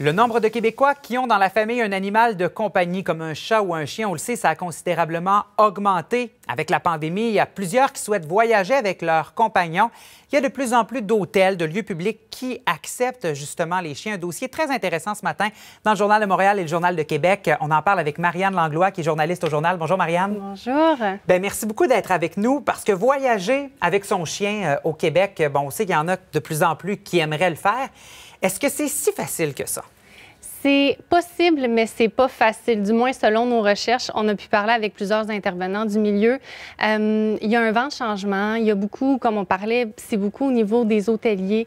Le nombre de Québécois qui ont dans la famille un animal de compagnie comme un chat ou un chien, on le sait, ça a considérablement augmenté. Avec la pandémie, il y a plusieurs qui souhaitent voyager avec leurs compagnons. Il y a de plus en plus d'hôtels, de lieux publics qui acceptent justement les chiens. Un dossier très intéressant ce matin dans le Journal de Montréal et le Journal de Québec. On en parle avec Marianne Langlois, qui est journaliste au Journal. Bonjour, Marianne. Bonjour. Bien, merci beaucoup d'être avec nous parce que voyager avec son chien au Québec, bon, on sait qu'il y en a de plus en plus qui aimeraient le faire. Est-ce que c'est si facile que ça? C'est possible, mais c'est pas facile. Du moins, selon nos recherches, on a pu parler avec plusieurs intervenants du milieu. Il y a un vent de changement. Il y a beaucoup, comme on parlait, c'est beaucoup au niveau des hôteliers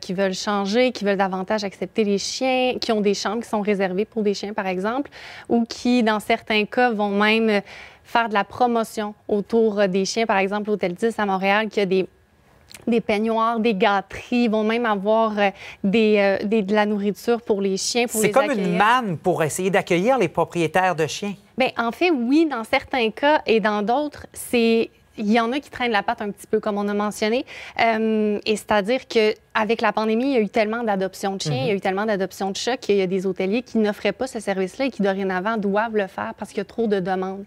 qui veulent changer, qui veulent davantage accepter les chiens, qui ont des chambres qui sont réservées pour des chiens, par exemple, ou qui, dans certains cas, vont même faire de la promotion autour des chiens. Par exemple, l'Hôtel 10 à Montréal, qui a des peignoirs, des gâteries, ils vont même avoir de la nourriture pour les chiens, pour les accueillir. C'est comme une manne pour essayer d'accueillir les propriétaires de chiens. Bien, en fait, oui, dans certains cas et dans d'autres, c'est... Il y en a qui traînent la patte un petit peu, comme on a mentionné. Et c'est-à-dire qu'avec la pandémie, il y a eu tellement d'adoptions de chiens, il y a eu tellement d'adoptions de chats qu'il y a des hôteliers qui n'offraient pas ce service-là et qui, dorénavant, doivent le faire parce qu'il y a trop de demandes.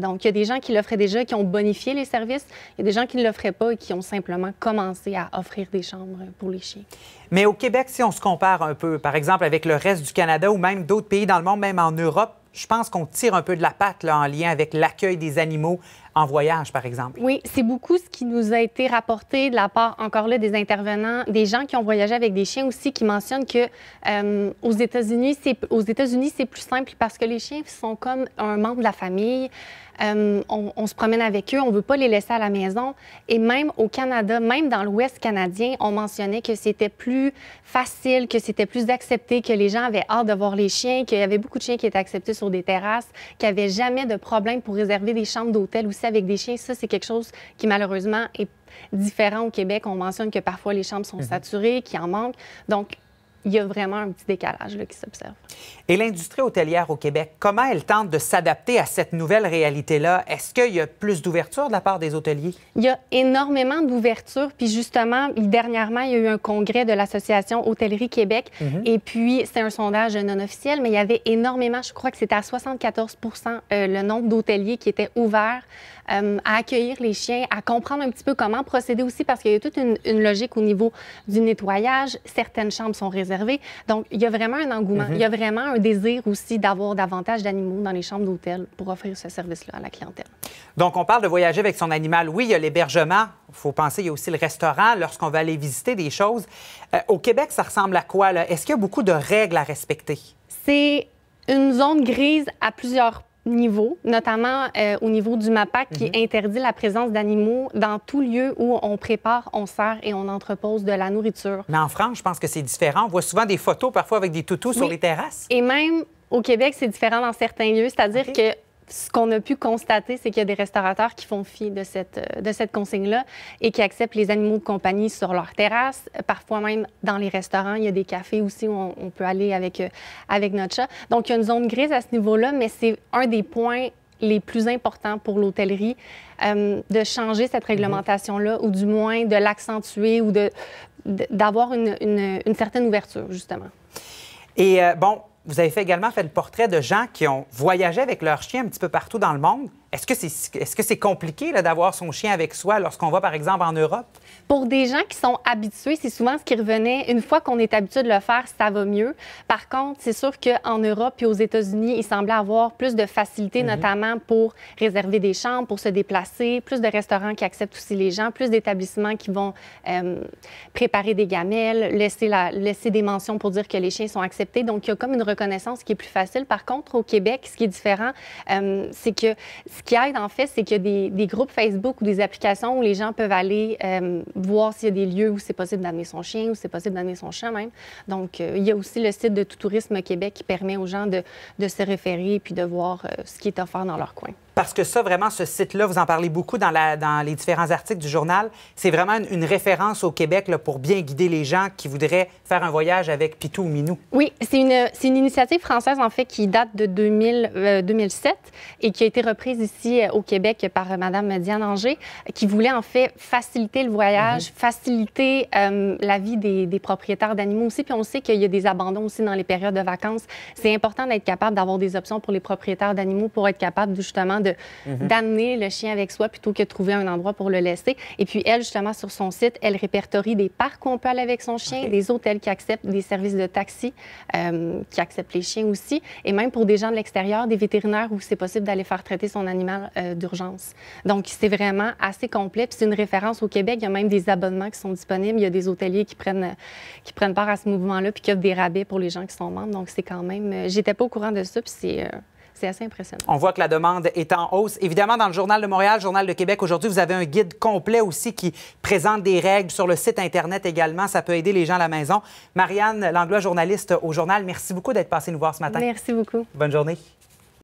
Donc, il y a des gens qui l'offraient déjà, qui ont bonifié les services. Il y a des gens qui ne l'offraient pas et qui ont simplement commencé à offrir des chambres pour les chiens. Mais au Québec, si on se compare un peu, par exemple, avec le reste du Canada ou même d'autres pays dans le monde, même en Europe, je pense qu'on tire un peu de la patte là, en lien avec l'accueil des animaux en voyage, par exemple. Oui, c'est beaucoup ce qui nous a été rapporté de la part, encore là, des intervenants, des gens qui ont voyagé avec des chiens aussi, qui mentionnent que aux États-Unis, c'est plus simple parce que les chiens sont comme un membre de la famille. On se promène avec eux, on ne veut pas les laisser à la maison. Et même au Canada, même dans l'Ouest canadien, on mentionnait que c'était plus facile, que c'était plus accepté, que les gens avaient hâte de voir les chiens, qu'il y avait beaucoup de chiens qui étaient acceptés sur des terrasses, qu'il n'y avait jamais de problème pour réserver des chambres d'hôtel aussi avec des chiens. Ça, c'est quelque chose qui, malheureusement, est différent au Québec. On mentionne que parfois, les chambres sont saturées, qu'il en manque. Donc, il y a vraiment un petit décalage là, qui s'observe. Et l'industrie hôtelière au Québec, comment elle tente de s'adapter à cette nouvelle réalité-là? Est-ce qu'il y a plus d'ouverture de la part des hôteliers? Il y a énormément d'ouverture. Puis justement, dernièrement, il y a eu un congrès de l'Association Hôtellerie Québec. Et puis, c'est un sondage non officiel, mais il y avait énormément, je crois que c'était à 74 % le nombre d'hôteliers qui étaient ouverts à accueillir les chiens, à comprendre un petit peu comment procéder aussi, parce qu'il y a toute une logique au niveau du nettoyage. Certaines chambres sont réservées. Donc, il y a vraiment un engouement. Il y a vraiment un désir aussi d'avoir davantage d'animaux dans les chambres d'hôtel pour offrir ce service-là à la clientèle. Donc, on parle de voyager avec son animal. Oui, il y a l'hébergement. Il faut penser, il y a aussi le restaurant lorsqu'on va aller visiter des choses. Au Québec, ça ressemble à quoi, là? Est-ce qu'il y a beaucoup de règles à respecter? C'est une zone grise à plusieurs points. Niveau, notamment au niveau du MAPAC qui interdit la présence d'animaux dans tout lieu où on prépare, on sert et on entrepose de la nourriture. Mais en France, je pense que c'est différent. On voit souvent des photos parfois avec des toutous sur les terrasses. Et même au Québec, c'est différent dans certains lieux. C'est-à-dire que ce qu'on a pu constater, c'est qu'il y a des restaurateurs qui font fi de cette consigne-là et qui acceptent les animaux de compagnie sur leur terrasse. Parfois même dans les restaurants, il y a des cafés aussi où on peut aller avec notre chat. Donc, il y a une zone grise à ce niveau-là, mais c'est un des points les plus importants pour l'hôtellerie, de changer cette réglementation-là ou du moins de l'accentuer ou d'avoir une certaine ouverture, justement. Et bon... Vous avez également fait le portrait de gens qui ont voyagé avec leur chien un petit peu partout dans le monde. Est-ce que c'est compliqué d'avoir son chien avec soi lorsqu'on va, par exemple, en Europe? Pour des gens qui sont habitués, c'est souvent ce qui revenait. Une fois qu'on est habitué de le faire, ça va mieux. Par contre, c'est sûr qu'en Europe et aux États-Unis, il semblait avoir plus de facilité, notamment pour réserver des chambres, pour se déplacer, plus de restaurants qui acceptent aussi les gens, plus d'établissements qui vont préparer des gamelles, laisser des mentions pour dire que les chiens sont acceptés. Donc, il y a comme une reconnaissance qui est plus facile. Par contre, au Québec, ce qui est différent, c'est que... Ce qui aide, en fait, c'est qu'il y a des groupes Facebook ou des applications où les gens peuvent aller voir s'il y a des lieux où c'est possible d'amener son chien, où c'est possible d'amener son chat même. Donc, il y a aussi le site de Tourisme Québec qui permet aux gens de se référer et puis de voir ce qui est offert dans leur coin. Parce que ça, vraiment, ce site-là, vous en parlez beaucoup dans les différents articles du journal, c'est vraiment une référence au Québec là, pour bien guider les gens qui voudraient faire un voyage avec Pitou ou Minou. Oui, c'est une initiative française, en fait, qui date de 2007 et qui a été reprise ici au Québec par Mme Diane Angers, qui voulait, en fait, faciliter le voyage, faciliter la vie des propriétaires d'animaux aussi. Puis on sait qu'il y a des abandons aussi dans les périodes de vacances. C'est important d'être capable d'avoir des options pour les propriétaires d'animaux pour être capable, justement, d'amener le chien avec soi plutôt que de trouver un endroit pour le laisser. Et puis, elle, justement, sur son site, elle répertorie des parcs où on peut aller avec son chien, des hôtels qui acceptent des services de taxi, qui acceptent les chiens aussi, et même pour des gens de l'extérieur, des vétérinaires où c'est possible d'aller faire traiter son animal d'urgence. Donc, c'est vraiment assez complet. Puis, c'est une référence au Québec. Il y a même des abonnements qui sont disponibles. Il y a des hôteliers qui prennent part à ce mouvement-là puis qui offrent des rabais pour les gens qui sont membres. Donc, c'est quand même... J'étais pas au courant de ça, puis c'est assez impressionnant. On voit que la demande est en hausse. Évidemment, dans le Journal de Montréal, le Journal de Québec, aujourd'hui, vous avez un guide complet aussi qui présente des règles sur le site Internet également. Ça peut aider les gens à la maison. Marianne Langlois, journaliste au Journal, merci beaucoup d'être passée nous voir ce matin. Merci beaucoup. Bonne journée.